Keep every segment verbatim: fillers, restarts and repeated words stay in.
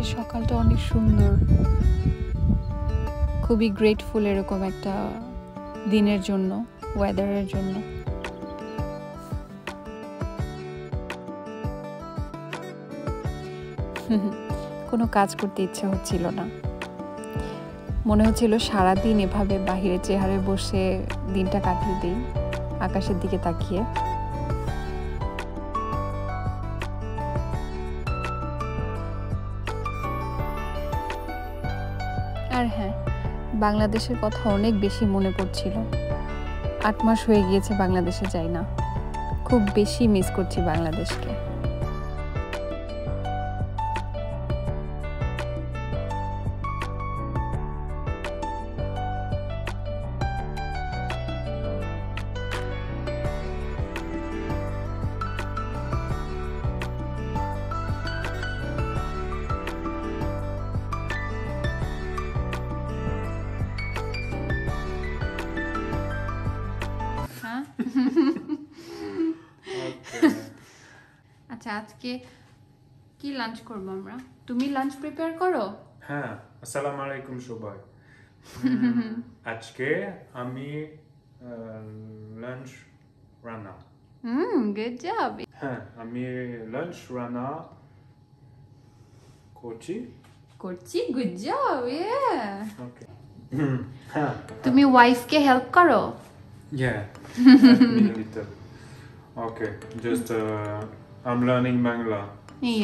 আজকে সকালটা অনেক সুন্দর। খুবই গ্রেটফুল এরকম একটা দিনের জন্য, ওয়েদারের জন্য। কোনো কাজ করতে ইচ্ছা হচ্ছিল না, মনে হচ্ছিল সারাদিন এভাবে বাহিরে চেহারে বসে দিনটা কাটিয়ে দিই আকাশের দিকে তাকিয়ে। আর হ্যাঁ, বাংলাদেশের কথা অনেক বেশি মনে পড়ছিল। আট মাস হয়ে গিয়েছে বাংলাদেশে যাই না, খুব বেশি মিস করছি বাংলাদেশকে। আচ্ছা, আজকে কি লাঞ্চ করব আমরা? তুমি লাঞ্চ প্রিপেয়ার করো। হ্যাঁ, আসসালামু আলাইকুম শোবাই। আজকে আমি লাঞ্চ রান্না। Hmm, good job. হ্যাঁ, আমি লাঞ্চ রান্না করছি। করছি, গুড জব। Yeah, okay. হ্যাঁ, তুমি ওয়াইফকে হেল্প করো। Yeah, okay, just uh, I'm learning Bangla.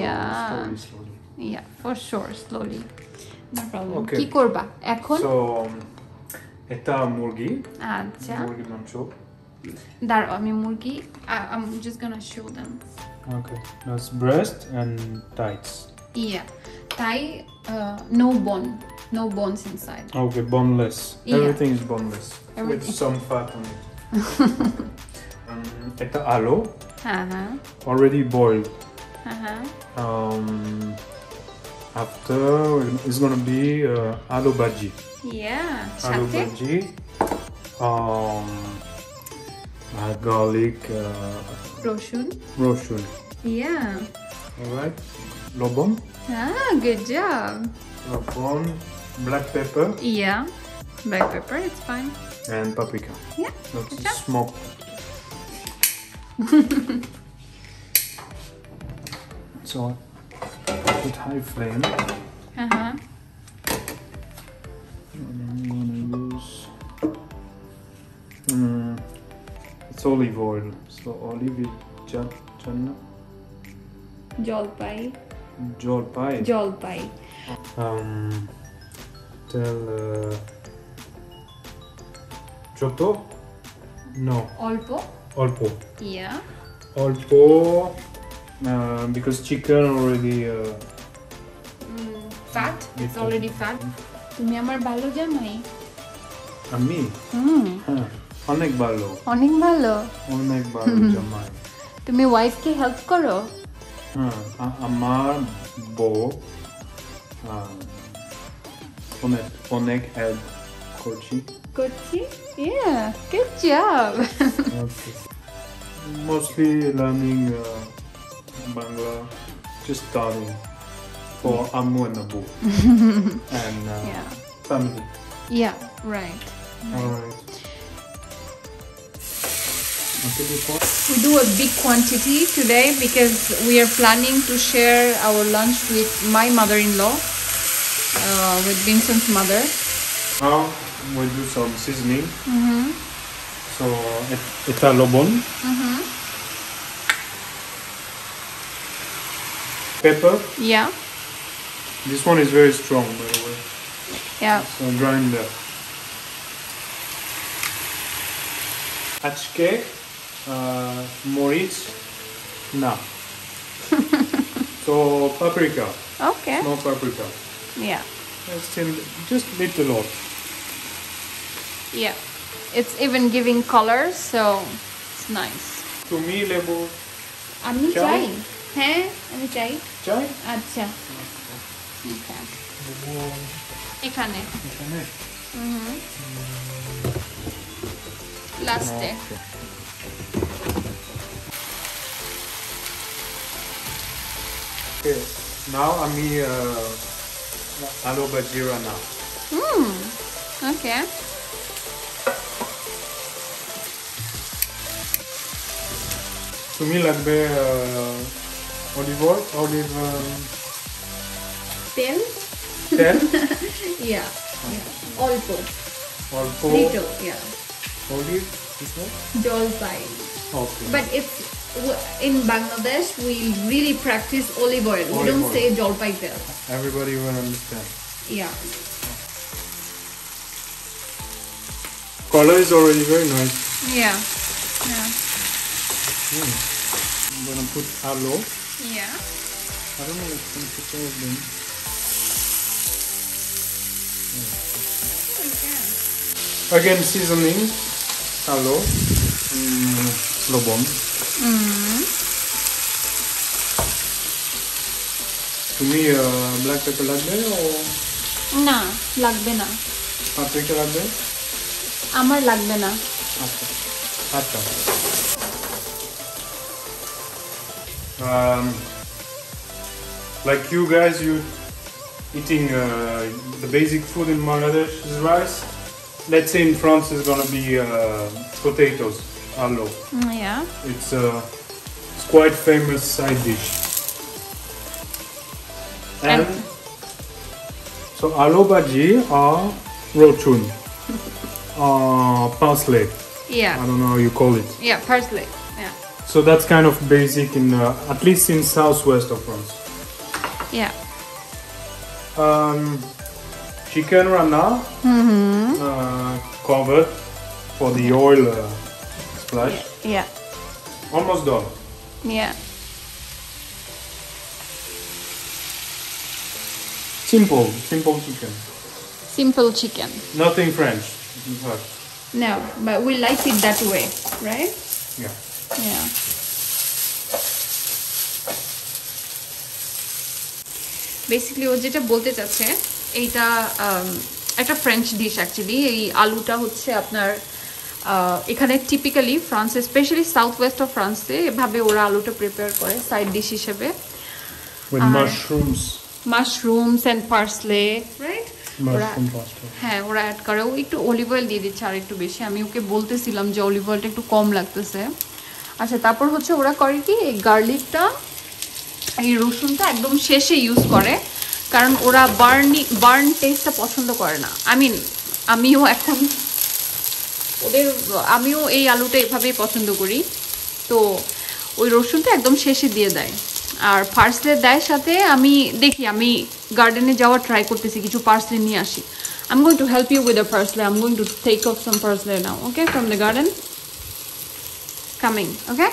Yeah, slowly, slowly. Yeah, for sure, slowly. No problem. Okay. Ki korba ekhon? So, eta murgi. Acha. Murgi mancho. Dar ami murgi. I'm just gonna show them. Okay, that's breast and thighs. Yeah, thigh, uh, no bone. No bones inside. Okay, boneless. Yeah. Everything is boneless. Everything. With some fat on it. um, Eta alo. Uh-huh. Already boiled. Uh-huh. Um, after it's gonna be uh, alo bhaji. Yeah. Alo bhaji. Um, uh, garlic. Uh, Roshun. Roshun. Yeah. Alright. Lobon. Ah, good job. Lobon. Black pepper. Yeah, black pepper, it's fine. And paprika. Yeah, that's smoked. So put high flame. Uh huh. And I'm gonna use. Mm, it's olive oil. So olive is just. Jolpai. Jolpai. Jolpai. Um. Tell uh, Choto? No. Olpo? Olpo. Yeah. Olpo uh, because chicken already uh, mm, fat. Before. It's already fat. Tumi amar bhalo jamai. Ami? Hmm. Huh. Onek bhalo. Onek bhalo. Onek bhalo jamai. Tumi wife ke help koro? Huh. Amar bo. Uh, Onek, onek help kochi. Kochi? Yeah, good job. Okay. Mostly learning uh, Bangla, just starting for Amu and Abu and uh, yeah. Family. Yeah, right. Alright. We do a big quantity today because we are planning to share our lunch with my mother-in-law. Uh, with Vincent's mother. Now we'll do some seasoning. Mm-hmm. So eta lobon. Mm-hmm. Pepper. Yeah. This one is very strong, by the way. Yeah. So grind that. Achke uh, moritz na. So paprika. Okay. No paprika. Yeah, still just little lot. Yeah, it's even giving color, so it's nice. To me, lebu. Ami chai. Hey, ami chai. Chai. Acha. Okay. Ekhane. Ekhane. Mhm. Laste. Okay. now আমি আলু বা জিরা নাও হুম ওকে তুমি লাগবে olive oil olive তেল তেল ইয়া অল্প অল্প little yeah olive জলপাই okay but if in Bangladesh we really practice olive oil olive we don't oil. say jolpai there everybody will understand yeah color is already very nice yeah yeah mm. I'm gonna put aloe yeah I don't know if you can put all of them yeah. again seasoning aloe mm, lobong mm. to me uh, black pepper lagbe or na lagbe na paprika lagbe amar lagbe na acha acha um like you guys you eating uh, the basic food in Bangladesh is rice let's say in France it's going to be uh, potatoes aloe yeah it's a uh, it's quite famous side dish and, and so aloe bhaji are rotun uh parsley yeah I don't know how you call it yeah parsley yeah so that's kind of basic in uh, at least in southwest of France yeah um chicken rana mm-hmm. uh, covered for the oil uh, splash yeah, yeah almost done yeah simple simple chicken simple chicken nothing French in fact no but we like it that way right yeah yeah basically what jeta bolte chacche এটা একটা French dish actually এই আলুটা হচ্ছে আপনার এখানে typically France specially south west of ফ্রান্সে এভাবে ওরা আলুটা প্রিপেয়ার করে সাইড ডিশ হিসেবে with mushrooms mushrooms and parsley right হ্যাঁ ওরা অ্যাড করে একটু অলিভ অয়েল দিয়ে দিচ্ছে আর একটু বেশি আমি ওকে বলতেছিলাম যে অলিভ অয়েলটা একটু কম লাগতেছে আচ্ছা তারপর হচ্ছে ওরা করে কি এই গার্লিকটা এই রসুনটা একদম শেষে ইউজ করে কারণ ওরা বার্নি বার্ন টেস্টটা পছন্দ করে না আই মিন আমিও এখন ওদের আমিও এই আলুটা এভাবেই পছন্দ করি তো ওই রসুনটা একদম শেষে দিয়ে দেয় আর পার্সলে দেয় সাথে আমি দেখি আমি গার্ডেনে যাওয়া ট্রাই করতেছি কিছু পার্সলে নিয়ে আসি I am going to help you with the parsley I am going to take off some parsley now okay from the garden coming okay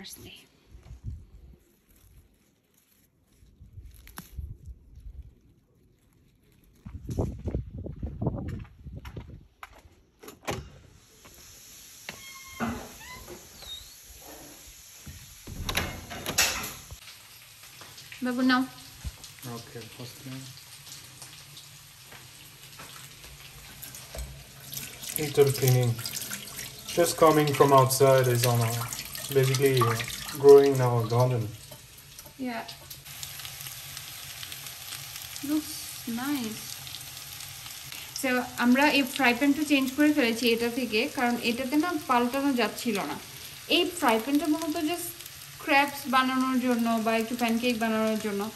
Parsley. Babu now. Okay, parsley. Little cleaning. Just coming from outside is on our basically uh, growing in our garden yeah looks nice so amra ei fry pan ta change kore felechi eta theke karon etate na paltano jacchilo na ei fry pan ta monoto just crepes bananor jonno ba ekটু pancake bananor jonno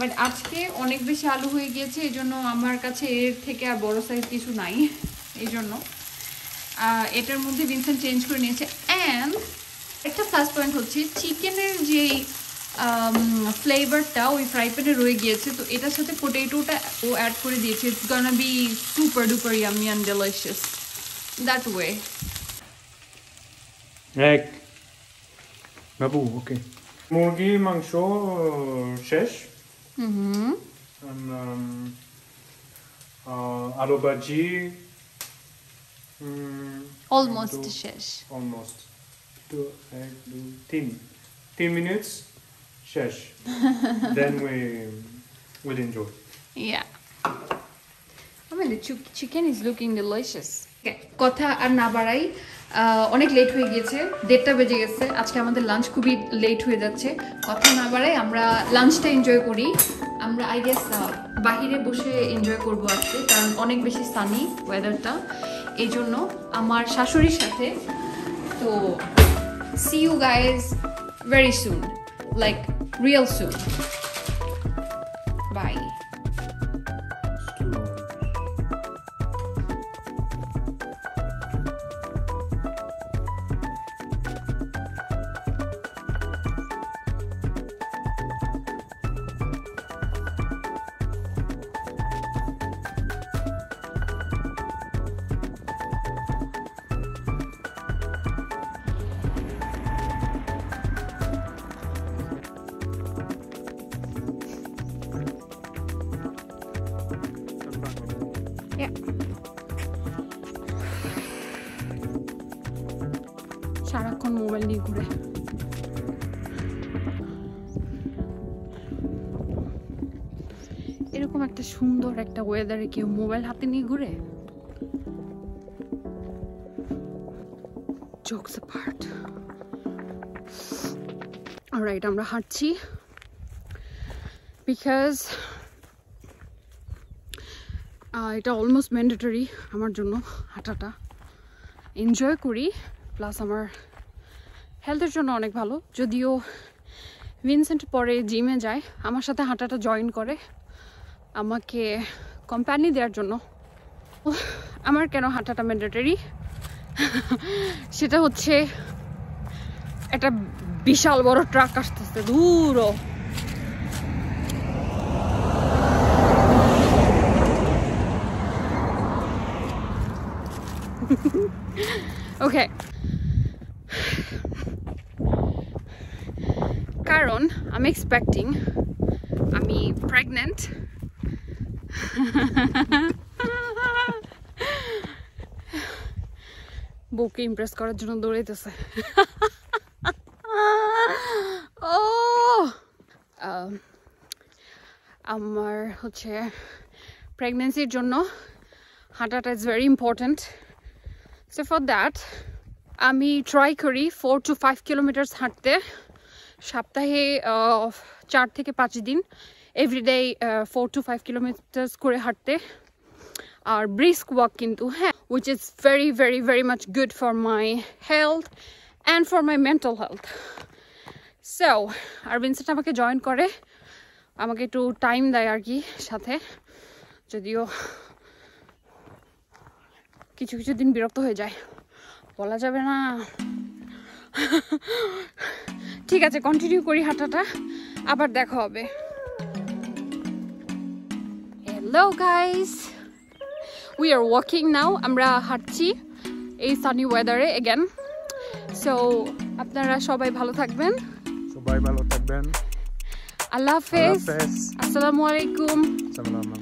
but ajke onek beshi alu hoye giyeche ejonno amar kache er theke ar boro size kichu nai ejonno etar moddhe Vincent change kore niyeche and একটা plus point হচ্ছে চিকেনের যে ফ্লেভারটা ওই fry প্যানে রয়ে গিয়েছে তো এটার সাথে পটেটোটা ও অ্যাড করে দিয়েছে it's gonna be super duper yummy and delicious that way এক বাবু ওকে মুরগি মাংস শেষ হুম আলু ভাজি অলমোস্ট শেষ almost two, egg, two, ten. ten minutes, shesh. Then we will enjoy. Yeah. I mean, the ch chicken is looking delicious. Okay. Kotha ar na barai. অনেক late হয়ে গিয়েছে, দেড়টা বেজে গেছে। আজকে আমাদের লাঞ্চ খুবই লেট হয়ে যাচ্ছে। কথা না বাড়াই আমরা লাঞ্চটা এনজয় করি। আমরা আই গেস বাহিরে বসে এনজয় করবো আজকে, কারণ অনেক বেশি সানি ওয়েদারটা, এই জন্য আমার শাশুড়ির সাথে। তো see you guys very soon, like real soon. Bye. Yeah. সারাক্ষণ মোবাইল নিয়ে ঘুরে। এরকম একটা সুন্দর একটা ওয়েদারে কেউ মোবাইল হাতে নিয়ে ঘুরে? Jokes apart. Alright, আমরা হাঁটছি because এটা অলমোস্ট ম্যান্ডেটরি আমার জন্য হাঁটাটা। এনজয় করি, প্লাস আমার হেলথের জন্য অনেক ভালো। যদিও ভিনসেন্ট পরে জিমে যায়, আমার সাথে হাঁটাটা জয়েন করে আমাকে কোম্পানি দেওয়ার জন্য। আমার কেন হাঁটাটা ম্যান্ডেটরি, সেটা হচ্ছে একটা বিশাল বড় ট্রাক আসতেছে দূরও, কারণ আমি এক্সপেক্টিং আমি প্রেগনেন্ট। বউকে ইমপ্রেস করার জন্য দৌড়াইতেছে। ও আমার হচ্ছে প্রেগনেন্সির জন্য হাঁটাটা is very important. So for that, আমি ট্রাই করি ফোর টু ফাইভ কিলোমিটার্স হাঁটতে, সপ্তাহে চার থেকে পাঁচ দিন everyday four to five kilometres করে হাঁটতে। আর ব্রিস্ক ওয়াক কিন্তু, হ্যাঁ, which is very very very much good for my health and for my mental health. So আর ভিনসেন্ট আমাকে জয়েন করে, আমাকে একটু টাইম দেয় আর কি সাথে, যদিও কিছু কিছু দিন বিরক্ত হয়ে যায়, বলা যাবে না। ঠিক আছে, কন্টিনিউ করি হাঁটাটা, আবার দেখা হবে। Hello guys, we are walking now. আমরা হাঁটছি এই সানি ওয়েদারে এগেন। সো আপনারা সবাই ভালো থাকবেন, সবাই ভালো থাকবেন। আল্লাহ হাফেজ, আসসালামু আলাইকুম।